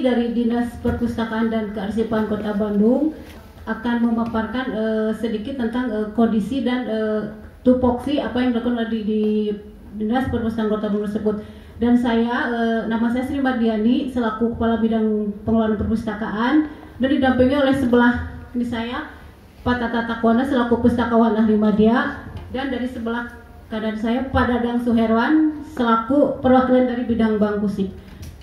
kami dari Dinas Perpustakaan dan Kearsipan Kota Bandung akan memaparkan sedikit tentang kondisi dan tupoksi apa yang dilakukan di Dinas Perpustakaan Kota Bandung tersebut. Dan saya, nama saya Sri Mardiani, selaku Kepala Bidang Pengelolaan Perpustakaan, dan didampingi oleh sebelah ini saya, Pak Tata Takwana selaku Pustakawan Ahli Madya, dan dari sebelah kanan saya Pak Dedang Suherwan selaku perwakilan dari bidang Bangkusik.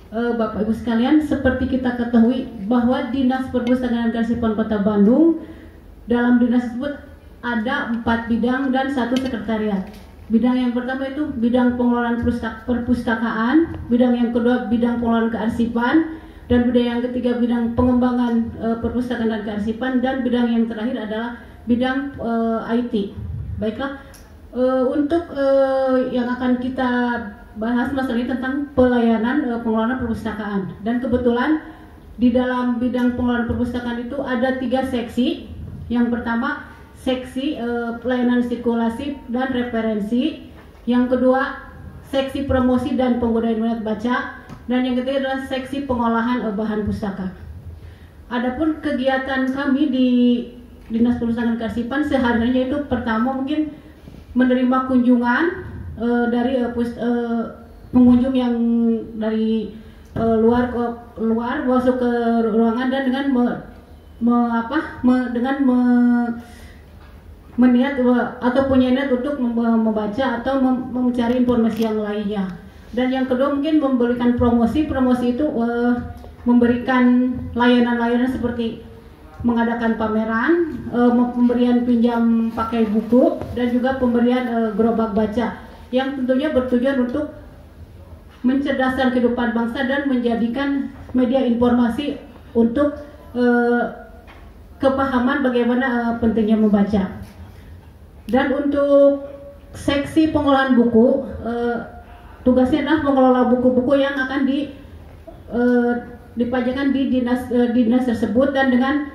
Bapak Ibu sekalian, seperti kita ketahui bahwa Dinas Perpustakaan dan Kearsipan Kota Bandung, dalam dinas tersebut ada 4 bidang dan 1 sekretariat. Bidang yang pertama itu bidang pengelolaan perpustakaan, bidang yang kedua bidang pengelolaan kearsipan, dan bidang yang ketiga bidang pengembangan perpustakaan dan kearsipan, dan bidang yang terakhir adalah bidang IT. Baiklah, untuk yang akan kita bahas masalah ini tentang pelayanan pengelolaan perpustakaan. Dan kebetulan di dalam bidang pengelolaan perpustakaan itu ada 3 seksi. Yang pertama seksi pelayanan sirkulasi dan referensi, yang kedua seksi promosi dan penggunaan minat baca, dan yang ketiga adalah seksi pengolahan bahan pustaka. Adapun kegiatan kami di Dinas Perpustakaan Kearsipan sehari-harinya itu pertama mungkin menerima kunjungan dari pengunjung yang dari luar masuk ke ruangan, dan dengan meniat atau punya niat untuk membaca atau mencari informasi yang lainnya. Dan yang kedua mungkin memberikan promosi itu memberikan layanan-layanan seperti mengadakan pameran, pemberian pinjam pakai buku, dan juga pemberian gerobak baca, yang tentunya bertujuan untuk mencerdaskan kehidupan bangsa dan menjadikan media informasi untuk kepahaman bagaimana pentingnya membaca. Dan untuk seksi pengolahan buku, tugasnya adalah mengelola buku-buku yang akan dipajakan di dinas tersebut, dan dengan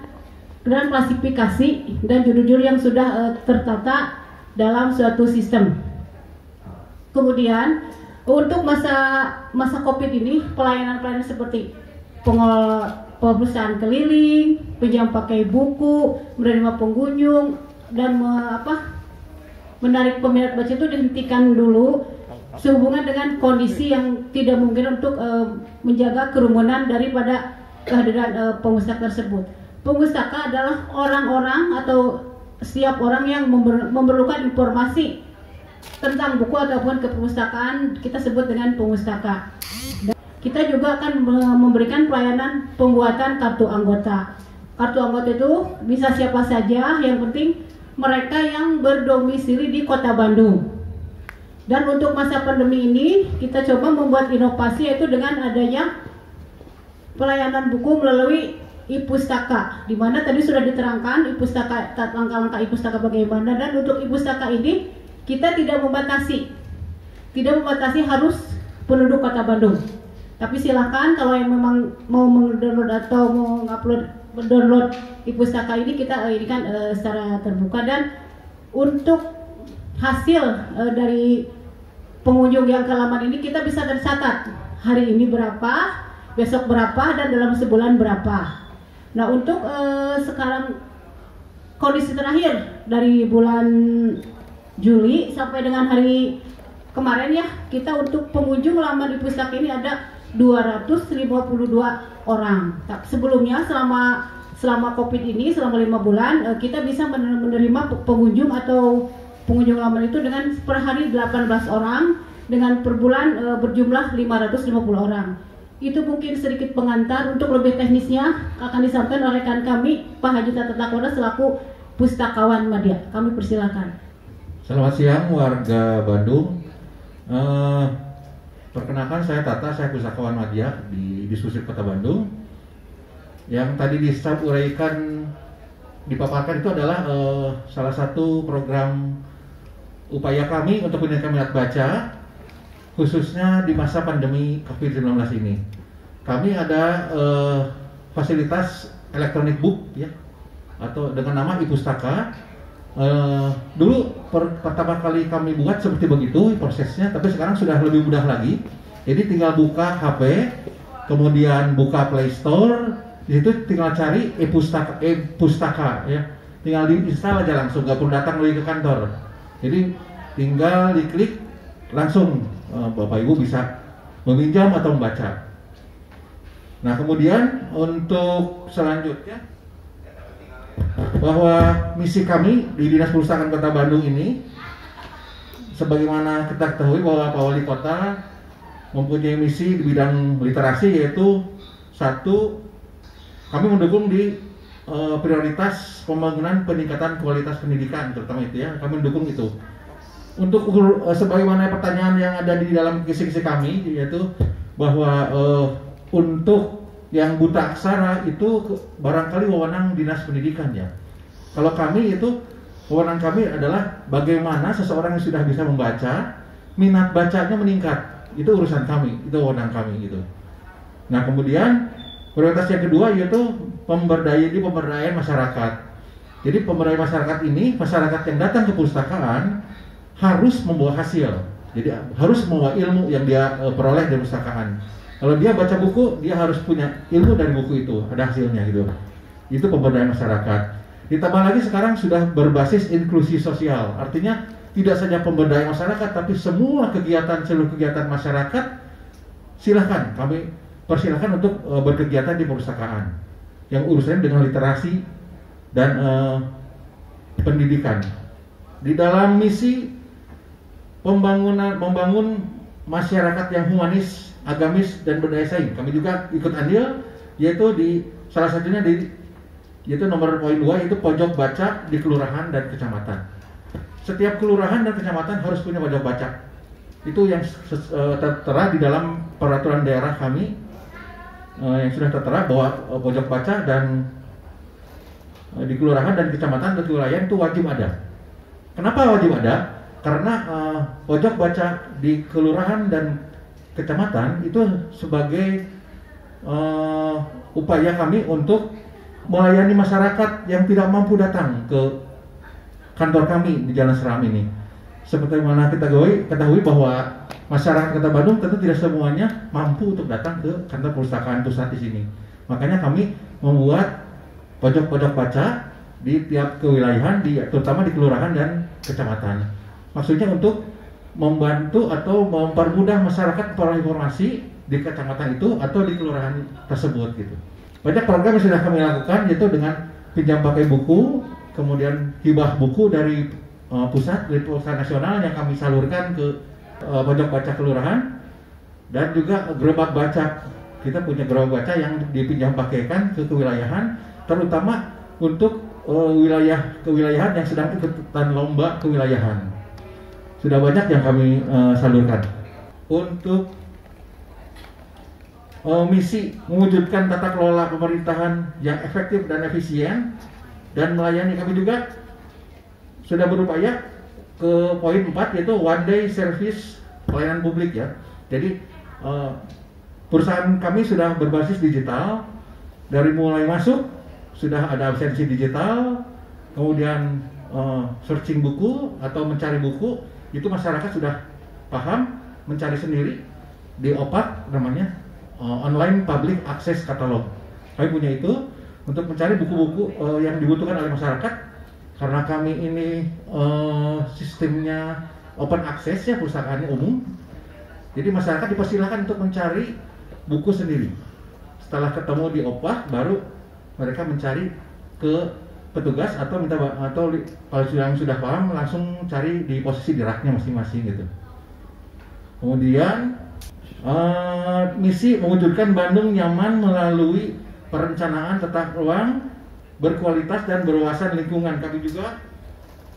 klasifikasi dan judul-judul yang sudah tertata dalam suatu sistem. Kemudian untuk masa Covid ini, pelayanan-pelayanan seperti perpustakaan keliling, pinjam pakai buku, menerima pengunjung, dan menarik peminat baca itu dihentikan dulu sehubungan dengan kondisi yang tidak mungkin untuk menjaga kerumunan daripada kehadiran pengustaka tersebut. Pengustaka adalah orang-orang atau setiap orang yang memerlukan informasi tentang buku ataupun keperpustakaan, kita sebut dengan pengustaka. Dan kita juga akan memberikan pelayanan pembuatan kartu anggota. Kartu anggota itu bisa siapa saja, yang penting mereka yang berdomisili di Kota Bandung. Dan untuk masa pandemi ini kita coba membuat inovasi, yaitu dengan adanya pelayanan buku melalui e-Pustaka, di mana tadi sudah diterangkan e-Pustaka, langkah-langkah e-Pustaka bagaimana. Dan untuk e-Pustaka ini kita tidak membatasi harus penduduk Kota Bandung. Tapi silahkan kalau yang memang mau mendownload atau mau mendownload e-Pustaka ini, kita ini kan secara terbuka. Dan untuk hasil dari pengunjung yang ke laman ini kita bisa tercatat hari ini berapa, besok berapa, dan dalam sebulan berapa. Nah, untuk sekarang kondisi terakhir dari bulan Juli sampai dengan hari kemarin ya, kita untuk pengunjung laman e-Pustaka ini ada 252 orang. Sebelumnya selama Covid ini, selama 5 bulan, kita bisa menerima pengunjung atau pengunjung laman itu dengan per hari 18 orang, dengan per bulan berjumlah 550 orang. Itu mungkin sedikit pengantar. Untuk lebih teknisnya akan disampaikan oleh rekan kami Pak Haji Tata Takwana selaku Pustakawan Madya. Kami persilakan. Selamat siang warga Bandung. Perkenalkan, saya Tata, saya Pustakawan Madya di Dispusip Kota Bandung. Yang tadi dipaparkan itu adalah salah satu program upaya kami untuk meningkatkan minat baca, khususnya di masa pandemi Covid-19 ini. Kami ada fasilitas electronic book ya, atau dengan nama e-Pustaka. Dulu pertama kali kami buat seperti begitu prosesnya, tapi sekarang sudah lebih mudah lagi. Jadi tinggal buka HP, kemudian buka Play Store, di situ tinggal cari e-Pustaka ya, tinggal diinstal aja langsung, nggak perlu datang lagi ke kantor. Jadi tinggal diklik langsung Bapak Ibu bisa meminjam atau membaca. Nah kemudian untuk selanjutnya bahwa misi kami di Dinas Perpustakaan Kota Bandung ini, sebagaimana kita ketahui bahwa Pak Wali Kota mempunyai misi di bidang literasi, yaitu satu, kami mendukung di prioritas pembangunan peningkatan kualitas pendidikan, terutama itu ya, kami mendukung itu. Untuk sebagaimana pertanyaan yang ada di dalam kisi-kisi kami, yaitu bahwa untuk yang buta aksara itu barangkali wewenang dinas pendidikan ya. Kalau kami itu, wewenang kami adalah bagaimana seseorang yang sudah bisa membaca, minat bacanya meningkat, itu urusan kami, itu wewenang kami gitu. Nah kemudian prioritas yang kedua yaitu pemberdayaan masyarakat. Jadi pemberdayaan masyarakat ini, masyarakat yang datang ke perpustakaan harus membawa hasil. Jadi harus membawa ilmu yang dia peroleh dari perpustakaan. Kalau dia baca buku, dia harus punya ilmu dari buku itu, ada hasilnya gitu. Itu pemberdayaan masyarakat. Ditambah lagi sekarang sudah berbasis inklusi sosial, artinya tidak saja pemberdayaan masyarakat, tapi semua kegiatan, seluruh kegiatan masyarakat silahkan, kami persilahkan untuk berkegiatan di perpustakaan yang urusannya dengan literasi dan pendidikan. Di dalam misi membangun masyarakat yang humanis, agamis dan berdaya saing, kami juga ikut andil, yaitu di salah satunya di yaitu nomor poin 2 itu pojok baca di kelurahan dan kecamatan. Setiap kelurahan dan kecamatan harus punya pojok baca. Itu yang tertera di dalam peraturan daerah kami yang sudah tertera bahwa pojok baca dan di kelurahan dan kecamatan dan wilayah itu wajib ada. Kenapa wajib ada? Karena pojok baca di kelurahan dan kecamatan itu sebagai upaya kami untuk melayani masyarakat yang tidak mampu datang ke kantor kami di Jalan Seram ini. Seperti mana kita ketahui bahwa masyarakat Kota Bandung tentu tidak semuanya mampu untuk datang ke kantor perpustakaan pusat di sini. Makanya kami membuat pojok-pojok baca di tiap kewilayahan, terutama di kelurahan dan kecamatan. Maksudnya untuk membantu atau mempermudah masyarakat peroleh informasi di kecamatan itu atau di kelurahan tersebut gitu. Banyak program yang sudah kami lakukan yaitu dengan pinjam pakai buku, kemudian hibah buku dari pusat, dari perusahaan nasional yang kami salurkan ke pojok baca kelurahan, dan juga gerobak baca. Kita punya gerobak baca yang dipinjam pakaikan ke kewilayahan, terutama untuk wilayah kewilayahan yang sedang ikutan lomba kewilayahan. Sudah banyak yang kami salurkan. Untuk misi mewujudkan tata kelola pemerintahan yang efektif dan efisien dan melayani, kami juga sudah berupaya ke poin 4 yaitu one day service pelayanan publik ya. Jadi perusahaan kami sudah berbasis digital, dari mulai masuk sudah ada absensi digital, kemudian searching buku atau mencari buku, itu masyarakat sudah paham, mencari sendiri di OPAC, namanya Online Public Access Catalog. Kami punya itu untuk mencari buku-buku yang dibutuhkan oleh masyarakat, karena kami ini sistemnya open access ya, perpustakaannya umum. Jadi masyarakat dipersilahkan untuk mencari buku sendiri. Setelah ketemu di OPAC, baru mereka mencari ke petugas atau minta, atau kalau sudah paham langsung cari di posisi di raknya masing-masing gitu. Kemudian misi mewujudkan Bandung nyaman melalui perencanaan tata ruang berkualitas dan berwawasan lingkungan. Kami juga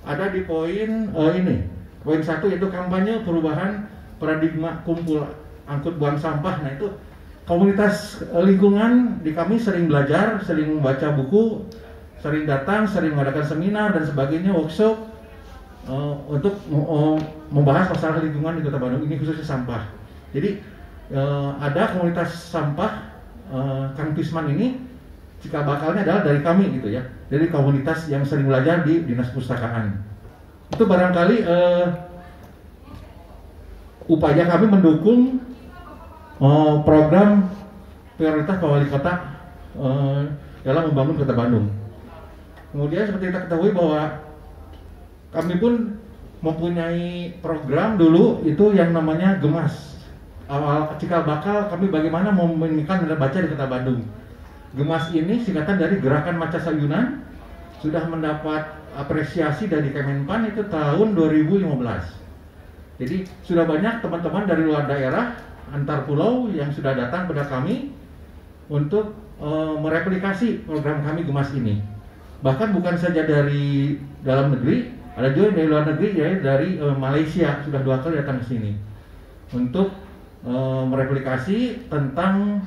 ada di poin poin 1 yaitu kampanye perubahan paradigma kumpul angkut buang sampah. Nah itu komunitas lingkungan di kami sering belajar, sering membaca buku, sering datang, sering mengadakan seminar dan sebagainya, workshop untuk membahas masalah lingkungan di Kota Bandung ini, khususnya sampah. Jadi ada komunitas sampah Kangpisman ini, jika bakalnya adalah dari kami gitu ya, dari komunitas yang sering belajar di Dinas Perpustakaan. Itu barangkali upaya kami mendukung program prioritas Pak Wali Kota dalam membangun Kota Bandung. Kemudian seperti kita ketahui bahwa kami pun mempunyai program dulu itu yang namanya GEMAS. Awal cikal bakal kami bagaimana meminikan minat baca di Kota Bandung. GEMAS ini singkatan dari Gerakan Masyarakat Yunan, sudah mendapat apresiasi dari Kemenpan itu tahun 2015. Jadi sudah banyak teman-teman dari luar daerah, antar pulau yang sudah datang pada kami untuk mereplikasi program kami GEMAS ini. Bahkan bukan saja dari dalam negeri, ada juga dari luar negeri, yaitu dari Malaysia sudah 2 kali datang ke sini untuk mereplikasi tentang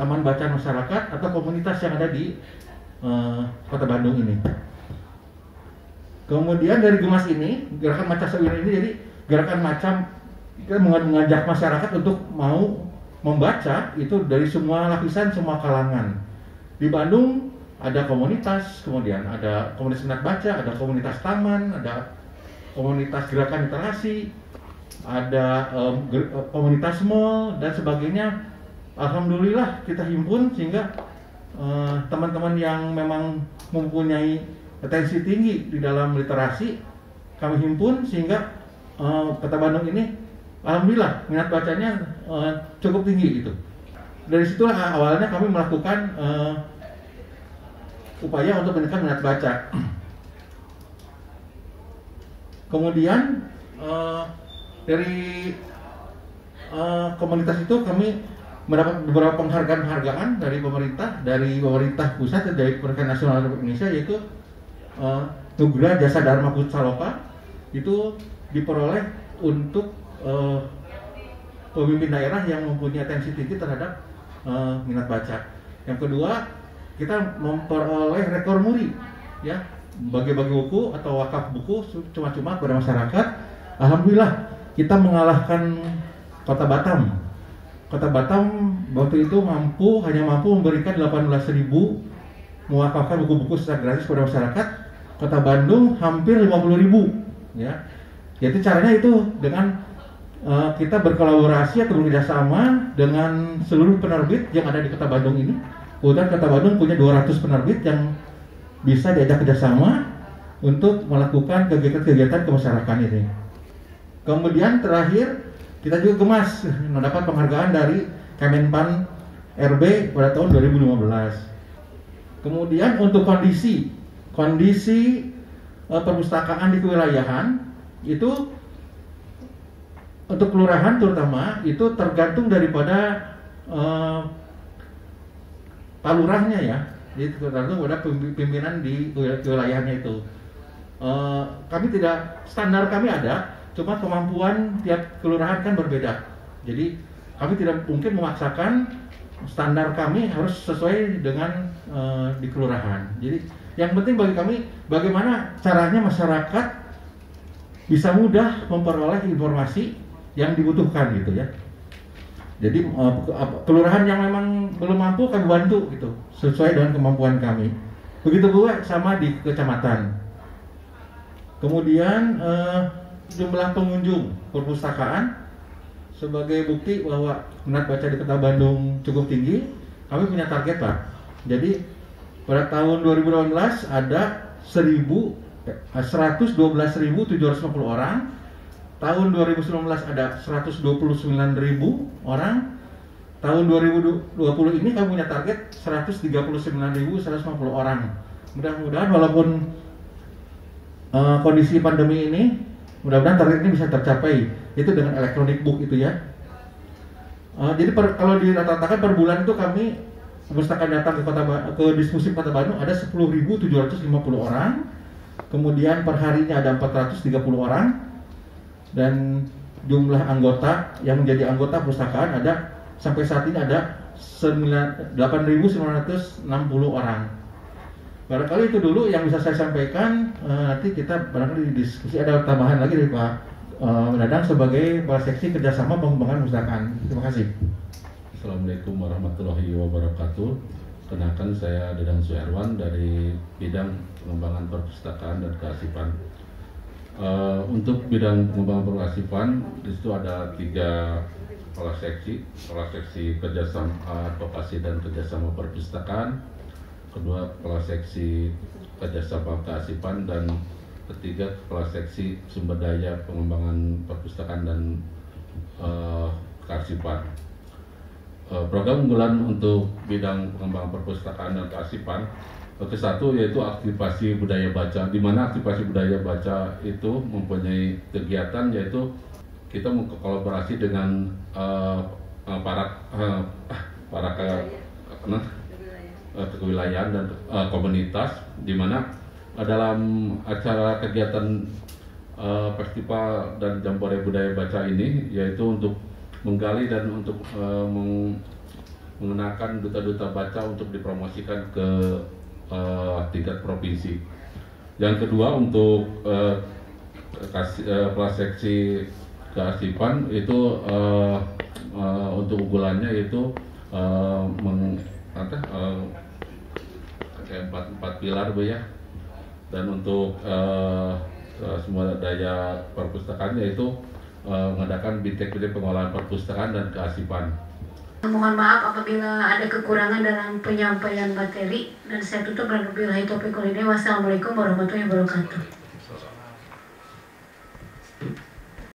taman bacaan masyarakat atau komunitas yang ada di Kota Bandung ini. Kemudian dari GEMAS ini, Gerakan Masyarakat Yunan ini jadi gerakan macam kita mengajak masyarakat untuk mau membaca itu dari semua lapisan, semua kalangan. Di Bandung ada komunitas, kemudian ada komunitas minat baca, ada komunitas taman, ada komunitas gerakan literasi, ada komunitas mall dan sebagainya. Alhamdulillah kita himpun sehingga teman-teman yang memang mempunyai atensi tinggi di dalam literasi kami himpun sehingga Kota Bandung ini alhamdulillah minat bacanya cukup tinggi gitu. Dari situlah awalnya kami melakukan upaya untuk menekan minat baca. Kemudian dari komunitas itu kami mendapat beberapa penghargaan-penghargaan dari pemerintah pusat dan dari pemerintah nasional Indonesia, yaitu Anugerah Jasa Dharma Kusala itu diperoleh untuk pemimpin daerah yang mempunyai atensi tinggi terhadap minat baca. Yang kedua, kita memperoleh rekor muri, ya, bagi-bagi buku atau wakaf buku cuma-cuma kepada masyarakat. Alhamdulillah kita mengalahkan Kota Batam. Kota Batam waktu itu hanya mampu memberikan 18.000 mewakafkan buku-buku secara gratis kepada masyarakat. Kota Bandung hampir 50.000, ya. Jadi caranya itu dengan kita berkolaborasi atau bekerja sama dengan seluruh penerbit yang ada di Kota Bandung ini. Kemudian Kota Bandung punya 200 penerbit yang bisa diajak kerjasama untuk melakukan kegiatan-kegiatan kemasyarakatan ini. Kemudian terakhir kita juga GEMAS mendapat penghargaan dari Kemenpan RB pada tahun 2015. Kemudian untuk kondisi perpustakaan di kewilayahan itu untuk kelurahan terutama itu tergantung daripada Pak Lurahnya, ya, jadi tergantung pada pimpinan di wilayahnya itu. Kami tidak, standar kami ada, cuma kemampuan tiap kelurahan kan berbeda. Jadi kami tidak mungkin memaksakan standar kami harus sesuai dengan di kelurahan. Jadi yang penting bagi kami bagaimana caranya masyarakat bisa mudah memperoleh informasi yang dibutuhkan gitu, ya. Jadi kelurahan yang memang belum mampu kami bantu gitu sesuai dengan kemampuan kami. Begitu juga sama di kecamatan. Kemudian jumlah pengunjung perpustakaan sebagai bukti bahwa minat baca di Kota Bandung cukup tinggi. Kami punya target, Pak. Jadi pada tahun 2018 ada 112.740 orang, tahun 2019 ada 129.000 orang, tahun 2020 ini kami punya target 139.150 orang. Mudah-mudahan walaupun kondisi pandemi ini, mudah-mudahan target ini bisa tercapai, itu dengan electronic book itu, ya. Jadi kalau dirata-ratakan per bulan itu kami perpustakaan datang ke Dispusip Kota Bandung ada 10.750 orang. Kemudian perharinya ada 430 orang dan jumlah anggota yang menjadi anggota perpustakaan ada sampai saat ini ada 8.960 orang. Barangkali itu dulu yang bisa saya sampaikan. Nanti kita barangkali diskusi ada tambahan lagi dari Pak Dedang sebagai Pak Seksi Kerjasama Pengembangan Perpustakaan. Terima kasih. Assalamualaikum warahmatullahi wabarakatuh. Kenalkan, saya Dedang Suherwan dari bidang pengembangan perpustakaan dan kearsipan. Untuk bidang pengembangan perpustakaan, di situ ada 3 kepala seksi kerjasama advokasi dan kerjasama perpustakaan, kedua kepala seksi kerjasama kearsipan, dan ketiga kepala seksi sumber daya pengembangan perpustakaan dan kearsipan. Program unggulan untuk bidang pengembangan perpustakaan dan kearsipan ke-1 yaitu aktivasi budaya baca, di mana aktivasi budaya baca itu mempunyai kegiatan yaitu kita mengkolaborasi dengan para kewilayahan dan komunitas, di mana dalam acara kegiatan festival dan jambore budaya baca ini yaitu untuk menggali dan untuk mengenakan duta-duta baca untuk dipromosikan ke tingkat provinsi. Yang kedua untuk praseksi kearsipan itu untuk unggulannya itu empat pilar Bu ya. Dan untuk semua daya perpustakaan yaitu mengadakan bintek-bintek pengolahan perpustakaan dan kearsipan. Mohon maaf apabila ada kekurangan dalam penyampaian materi, dan saya tutup. Wassalamualaikum warahmatullahi wabarakatuh.